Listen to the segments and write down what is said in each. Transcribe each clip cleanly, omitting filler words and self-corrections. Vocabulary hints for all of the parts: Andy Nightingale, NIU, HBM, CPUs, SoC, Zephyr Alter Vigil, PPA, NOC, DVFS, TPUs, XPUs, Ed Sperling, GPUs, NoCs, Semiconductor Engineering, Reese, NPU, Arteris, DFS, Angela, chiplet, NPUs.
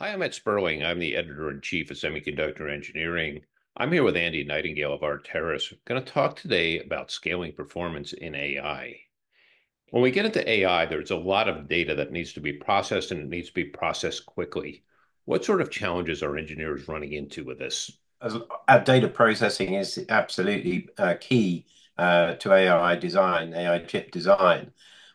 Hi, I'm Ed Sperling. I'm the Editor-in-Chief of Semiconductor Engineering. I'm here with Andy Nightingale of Arteris. I'm going to talk today about scaling performance in AI. When we get into AI, there's a lot of data that needs to be processed, and it needs to be processed quickly. What sort of challenges are engineers running into with this? Data processing is absolutely key to AI design, AI chip design.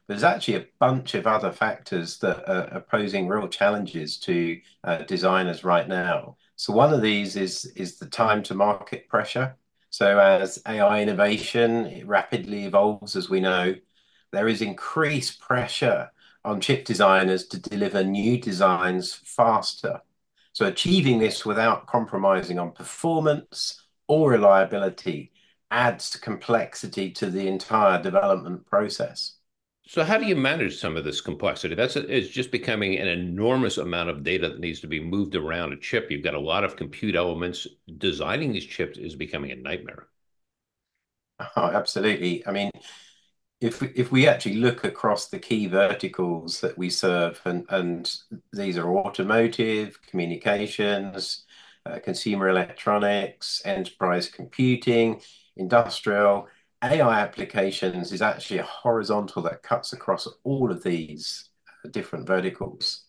There's actually a bunch of other factors that are posing real challenges to designers right now. So one of these is the time to market pressure. So as AI innovation rapidly evolves, as we know, there is increased pressure on chip designers to deliver new designs faster. So achieving this without compromising on performance or reliability adds complexity to the entire development process. So how do you manage some of this complexity? It's just becoming an enormous amount of data that needs to be moved around a chip. You've got a lot of compute elements. Designing these chips is becoming a nightmare. Oh, absolutely. I mean, if we actually look across the key verticals that we serve, and these are automotive, communications, consumer electronics, enterprise computing, industrial, AI applications is actually a horizontal that cuts across all of these different verticals.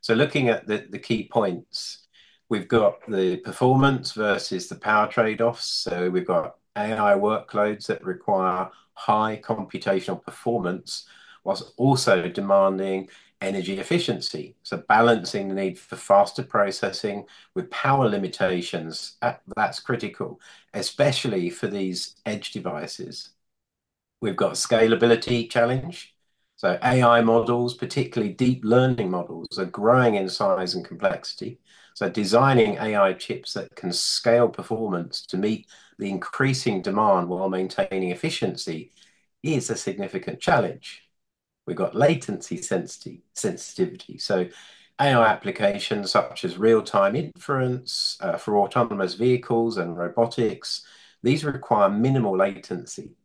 So looking at the key points, we've got the performance versus the power trade-offs. So we've got AI workloads that require high computational performance whilst also demanding energy efficiency. So balancing the need for faster processing with power limitations, that's critical, especially for these edge devices. We've got scalability challenge. So AI models, particularly deep learning models, are growing in size and complexity. So designing AI chips that can scale performance to meet the increasing demand while maintaining efficiency is a significant challenge. We've got latency sensitivity. So AI applications such as real-time inference for autonomous vehicles and robotics, these require minimal latency,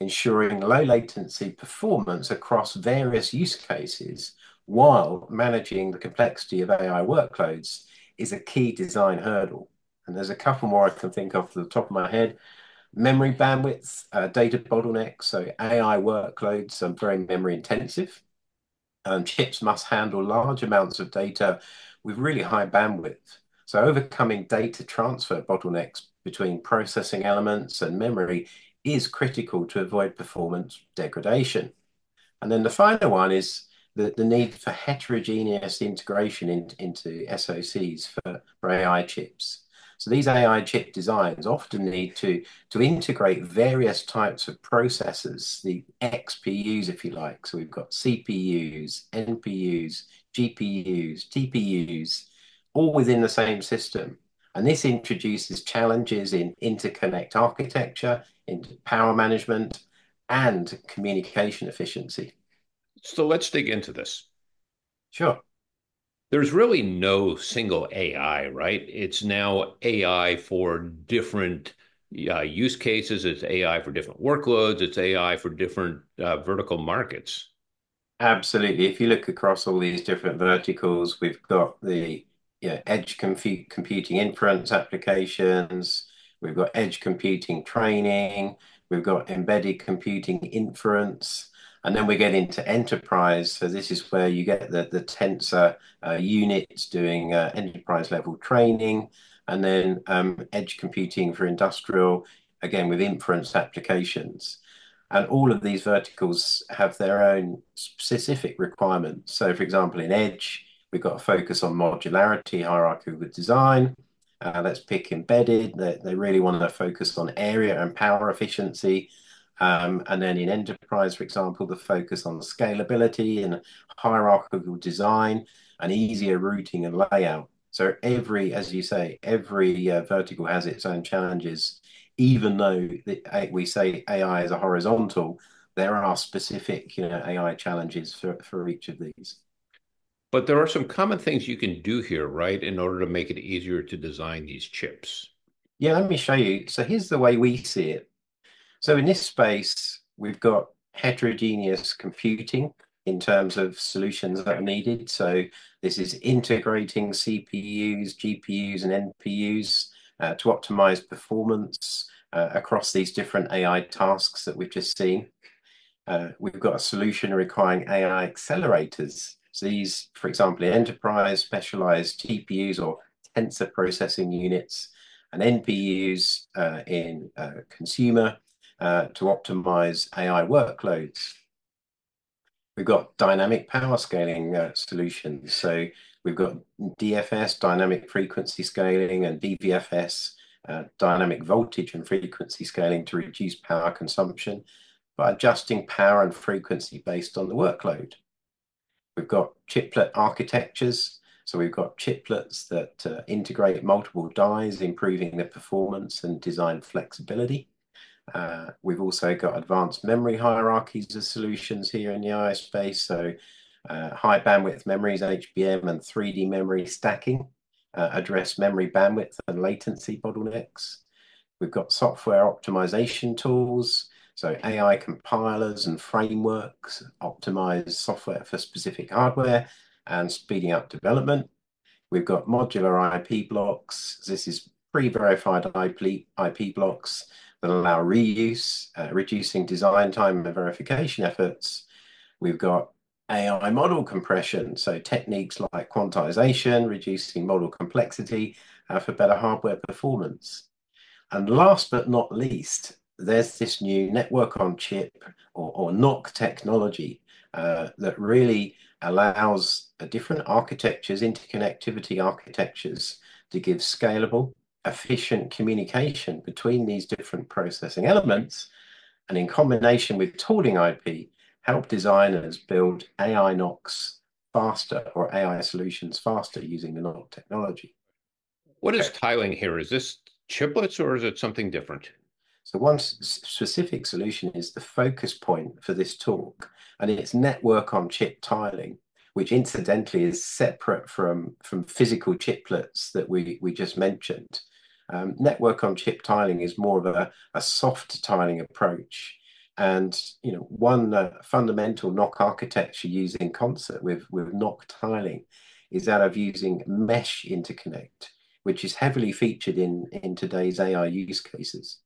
ensuring low latency performance across various use cases while managing the complexity of AI workloads is a key design hurdle. And there's a couple more I can think of off the top of my head. Memory bandwidth, data bottlenecks, so AI workloads are very memory intensive. Chips must handle large amounts of data with really high bandwidth. So overcoming data transfer bottlenecks between processing elements and memory is critical to avoid performance degradation. And then the final one is the need for heterogeneous integration into SoCs for AI chips. So these AI chip designs often need to integrate various types of processors, the XPUs, if you like. So we've got CPUs, NPUs, GPUs, TPUs, all within the same system. And this introduces challenges in interconnect architecture, in power management, and communication efficiency. So let's dig into this. Sure. There's really no single AI, right? It's now AI for different use cases. It's AI for different workloads. It's AI for different vertical markets. Absolutely. If you look across all these different verticals, we've got the edge computing inference applications. We've got edge computing training. We've got embedded computing inference. And then we get into enterprise. So this is where you get the tensor units doing enterprise level training, and then edge computing for industrial, again, with inference applications. And all of these verticals have their own specific requirements. So for example, in edge, we've got a focus on modularity, hierarchical design. Let's pick embedded. They really want to focus on area and power efficiency. And then in enterprise, for example, the focus on scalability and hierarchical design and easier routing and layout. So every vertical has its own challenges. Even though we say AI is a horizontal, there are specific AI challenges for each of these. But there are some common things you can do here, right, in order to make it easier to design these chips. Yeah, let me show you. So here's the way we see it. So in this space, we've got heterogeneous computing in terms of solutions that are needed. So This is integrating CPUs, GPUs, and NPUs to optimize performance across these different AI tasks that we've just seen. We've got a solution requiring AI accelerators. So these, for example, enterprise specialized TPUs or tensor processing units, and NPUs in consumer to optimize AI workloads. We've got dynamic power scaling solutions. So we've got DFS, dynamic frequency scaling, and DVFS, dynamic voltage and frequency scaling to reduce power consumption by adjusting power and frequency based on the workload. We've got chiplet architectures. So we've got chiplets that integrate multiple dies, improving the performance and design flexibility. We've also got advanced memory hierarchies of solutions here in the AI space. So high bandwidth memories, HBM, and 3D memory stacking address memory bandwidth and latency bottlenecks. We've got software optimization tools. So AI compilers and frameworks optimize software for specific hardware and speeding up development. We've got modular IP blocks. This is pre-verified IP blocks that allow reuse, reducing design time and verification efforts. We've got AI model compression, so techniques like quantization, reducing model complexity for better hardware performance. And last but not least, there's this new network on chip or NOC technology that really allows different architectures, interconnectivity architectures, to give scalable, efficient communication between these different processing elements, and in combination with tooling IP, help designers build AI NOCs faster or AI solutions faster using the NOC technology. What is tiling here? Is this chiplets or is it something different? So one specific solution is the focus point for this talk, and it's network on chip tiling, which incidentally is separate from physical chiplets that we just mentioned. Network on chip tiling is more of a soft tiling approach. And you know, one fundamental NOC architecture used in concert with NOC tiling is that of using mesh interconnect, which is heavily featured in today's AI use cases.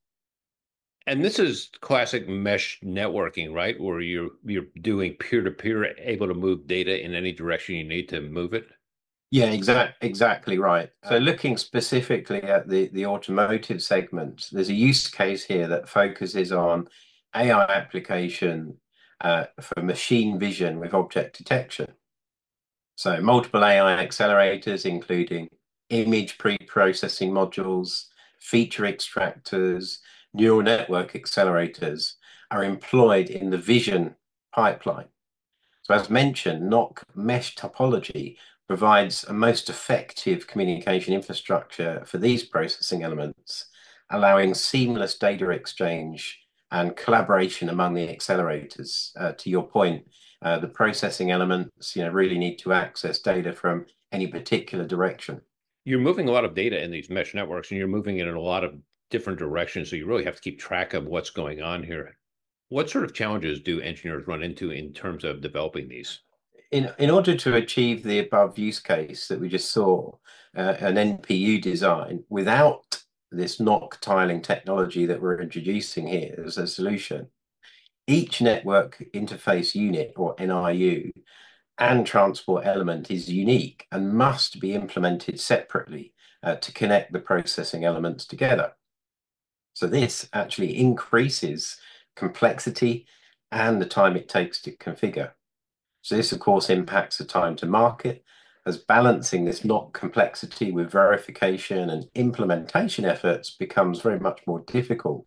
And this is classic mesh networking, right? Where you're doing peer-to-peer, able to move data in any direction you need to move it? Yeah, exactly right. So looking specifically at the automotive segment, there's a use case here that focuses on AI application for machine vision with object detection. So multiple AI accelerators, including image pre-processing modules, feature extractors, neural network accelerators are employed in the vision pipeline. So as mentioned, NOC mesh topology provides a most effective communication infrastructure for these processing elements, allowing seamless data exchange and collaboration among the accelerators. To your point, the processing elements really need to access data from any particular direction. You're moving a lot of data in these mesh networks, and you're moving it in a lot of different directions, so you really have to keep track of what's going on here. What sort of challenges do engineers run into in terms of developing these? In order to achieve the above use case that we just saw, an NPU design without this NOC tiling technology that we're introducing here as a solution, each network interface unit or NIU and transport element is unique and must be implemented separately to connect the processing elements together. So this actually increases complexity and the time it takes to configure. So this, of course, impacts the time to market, as balancing this NOC complexity with verification and implementation efforts becomes very much more difficult.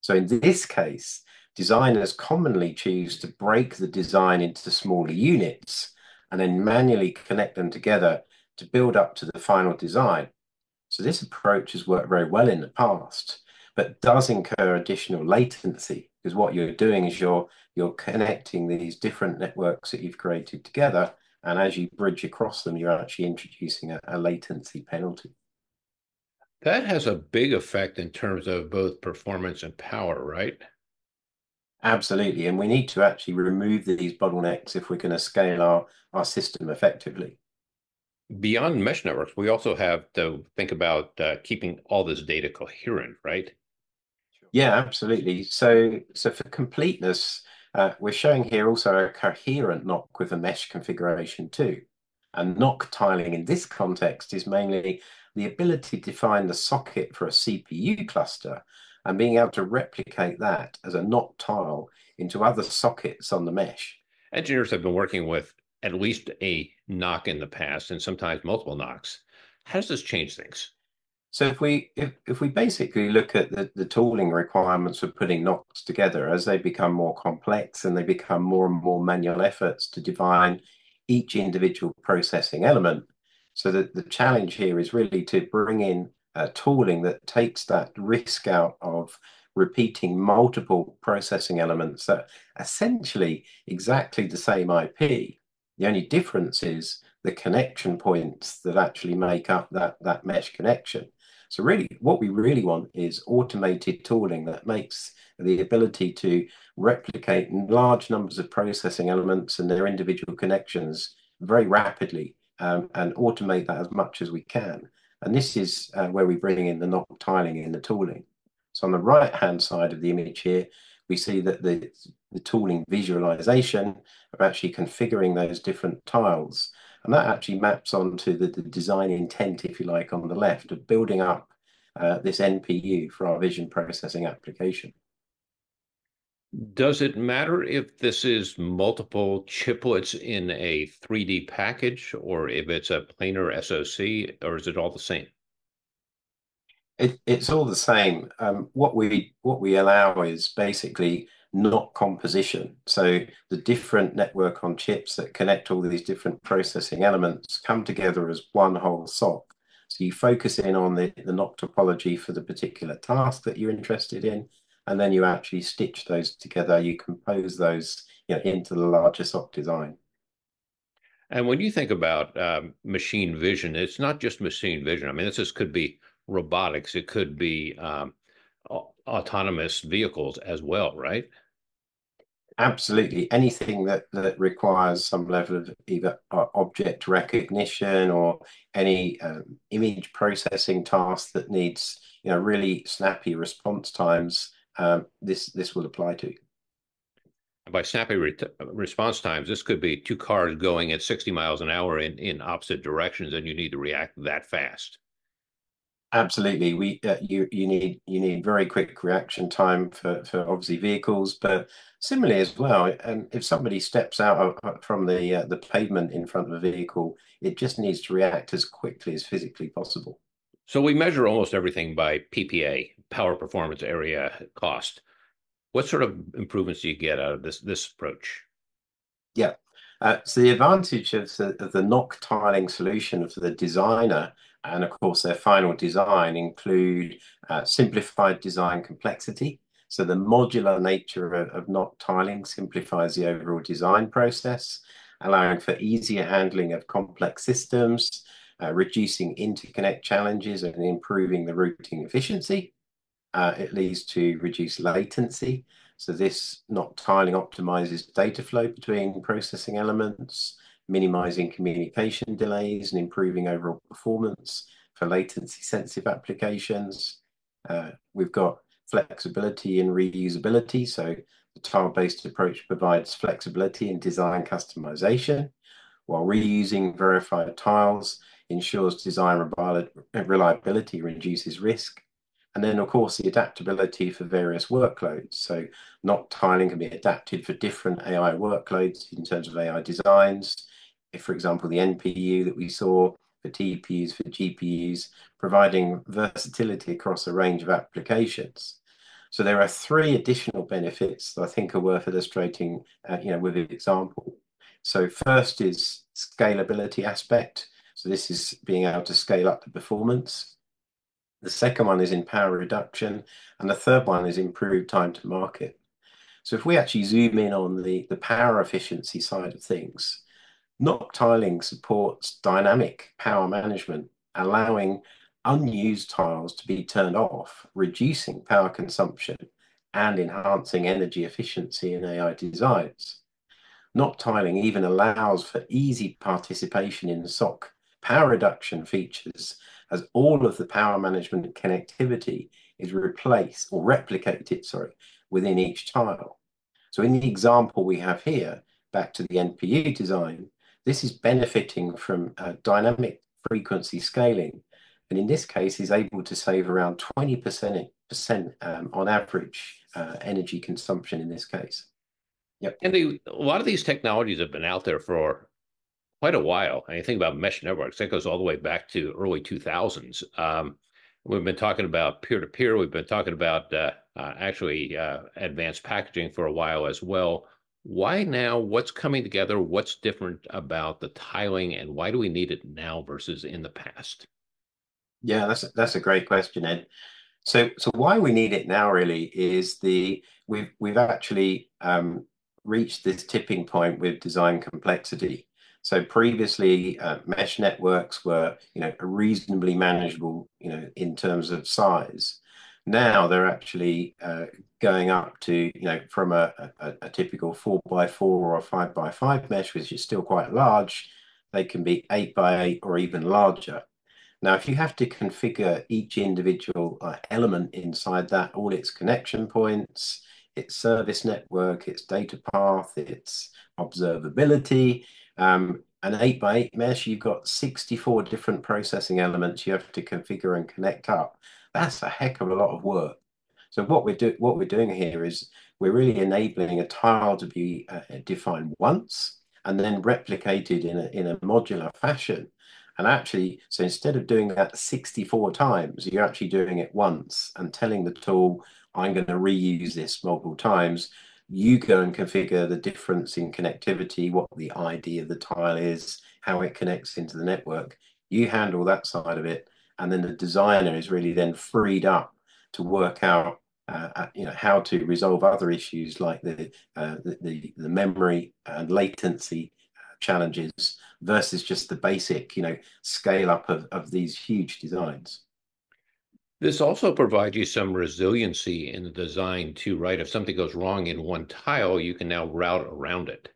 So in this case, designers commonly choose to break the design into smaller units and then manually connect them together to build up to the final design. So this approach has worked very well in the past, but does incur additional latency, because what you're doing is you're connecting these different networks that you've created together, and as you bridge across them, you're actually introducing a latency penalty. That has a big effect in terms of both performance and power, right? Absolutely, and we need to actually remove these bottlenecks if we're going to scale our system effectively. beyond mesh networks, we also have to think about keeping all this data coherent, right? Yeah, absolutely. So for completeness, we're showing here also a coherent NOC with a mesh configuration too. And NOC tiling in this context is mainly the ability to define the socket for a CPU cluster and being able to replicate that as a NOC tile into other sockets on the mesh. Engineers have been working with at least a NOC in the past, and sometimes multiple NOCs. How does this change things? So if we basically look at the tooling requirements for putting NOCs together, as they become more complex and they become more and more manual efforts to define each individual processing element. So that the challenge here is really to bring in tooling that takes that risk out of repeating multiple processing elements that are essentially exactly the same IP. The only difference is the connection points that actually make up that mesh connection. So really, what we really want is automated tooling that makes the ability to replicate large numbers of processing elements and their individual connections very rapidly and automate that as much as we can. And this is where we bring in the NOC tiling in the tooling. So on the right-hand side of the image here, we see that the tooling visualization of actually configuring those different tiles. And that actually maps onto the design intent, if you like, on the left of building up this NPU for our vision processing application. Does it matter if this is multiple chiplets in a 3D package or if it's a planar SoC, or is it all the same? It's all the same. What we allow is basically NOC composition. So the different network on chips that connect all these different processing elements come together as one whole SoC. So you focus in on the NOC topology for the particular task that you're interested in, and then you actually stitch those together. You compose those, you know, into the larger SoC design. And when you think about machine vision, it's not just machine vision. I mean, this could be robotics. It could be autonomous vehicles as well, right? Absolutely. Anything that requires some level of either object recognition or any image processing task that needs, you know, really snappy response times, this will apply to. And by snappy response times, this could be two cars going at 60 miles an hour in opposite directions, and you need to react that fast. Absolutely, you need very quick reaction time for obviously vehicles, but similarly as well. And if somebody steps out from the pavement in front of a vehicle, it just needs to react as quickly as physically possible. So we measure almost everything by PPA, power performance area cost. What sort of improvements do you get out of this approach? Yeah. So the advantage of the NOC tiling solution for the designer and, of course, their final design include simplified design complexity. So the modular nature of NOC tiling simplifies the overall design process, allowing for easier handling of complex systems, reducing interconnect challenges and improving the routing efficiency. It leads to reduced latency. So this NOC tiling optimizes data flow between processing elements, minimizing communication delays and improving overall performance for latency sensitive applications. We've got flexibility and reusability. So the tile-based approach provides flexibility in design customization, while reusing verified tiles ensures design reliability, reduces risk. And then, of course, the adaptability for various workloads. So NOC tiling can be adapted for different AI workloads in terms of AI designs. If, for example, the NPU that we saw for TPUs, for GPUs, providing versatility across a range of applications. So there are three additional benefits that I think are worth illustrating with an example. So first is scalability aspect. So this is being able to scale up the performance. The second one is in power reduction, and the third one is improved time to market. So if we actually zoom in on the power efficiency side of things, NOC tiling supports dynamic power management, allowing unused tiles to be turned off, reducing power consumption and enhancing energy efficiency in AI designs. NOC tiling even allows for easy participation in SoC power reduction features as all of the power management connectivity is replaced or replicated, sorry, within each tile. So in the example we have here, back to the NPU design, this is benefiting from dynamic frequency scaling, and in this case is able to save around 20% on average energy consumption in this case. Yep. And a lot of these technologies have been out there for quite a while. I mean, think about mesh networks. That goes all the way back to early 2000s. We've been talking about peer-to-peer. We've been talking about advanced packaging for a while as well. Why now? What's coming together? What's different about the tiling, and why do we need it now versus in the past? Yeah, that's a great question, Ed. So why we need it now really is we've actually reached this tipping point with design complexity. So previously, mesh networks were, reasonably manageable, in terms of size. Now they're actually going up to, from a typical 4x4 or a 5x5 mesh, which is still quite large, they can be 8x8 or even larger. Now, if you have to configure each individual element inside that, all its connection points, its service network, its data path, its observability, an 8x8 mesh, you've got 64 different processing elements you have to configure and connect up. That's a heck of a lot of work. So what we're doing here is we're really enabling a tile to be defined once and then replicated in a modular fashion. And actually, so instead of doing that 64 times, you're actually doing it once and telling the tool, I'm going to reuse this multiple times. You go and configure the difference in connectivity, what the ID of the tile is, how it connects into the network. You handle that side of it. And then the designer is really then freed up to work out, how to resolve other issues like the memory and latency challenges versus just the basic, scale up of these huge designs. This also provides you some resiliency in the design too, right? If something goes wrong in one tile, you can now route around it.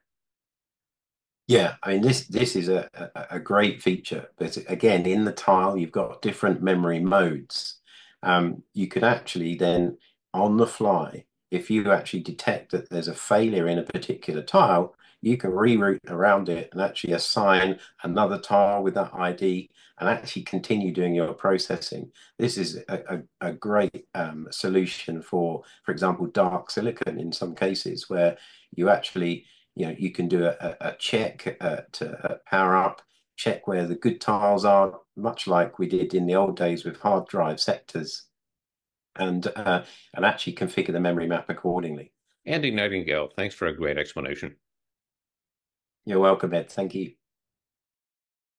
Yeah, I mean, this is a great feature. But again, in the tile, you've got different memory modes. You could actually then, on the fly, if you actually detect that there's a failure in a particular tile, you can reroute around it and actually assign another tile with that ID and actually continue doing your processing. This is a great solution for example, dark silicon in some cases where you actually, you can do a check to power up, check where the good tiles are, much like we did in the old days with hard drive sectors, and actually configure the memory map accordingly. Andy Nightingale, thanks for a great explanation. You're welcome, Ed. Thank you.